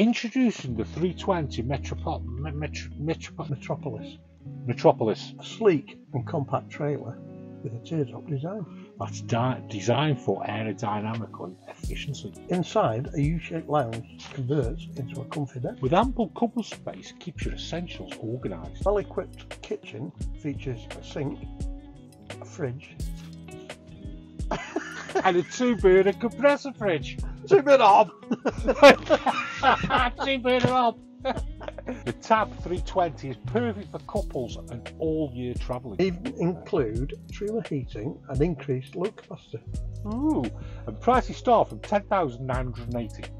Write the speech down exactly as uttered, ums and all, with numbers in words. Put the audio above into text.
Introducing the three twenty Metropo- Metro- Metro- Metropolis. Metropolis. A sleek and compact trailer with a teardrop design. That's di- designed for aerodynamical efficiency. Inside, a U-shaped lounge converts into a comfy den. With ample cupboard space, keeps your essentials organised. Well-equipped kitchen features a sink, a fridge, and a two-burner compressor fridge. Two-burner hob. Two-burner hob. The T A B three twenty is perfect for couples and all-year travelling. Even include trailer heating and increased load capacity. Ooh, and prices start from ten thousand nine hundred and eighty.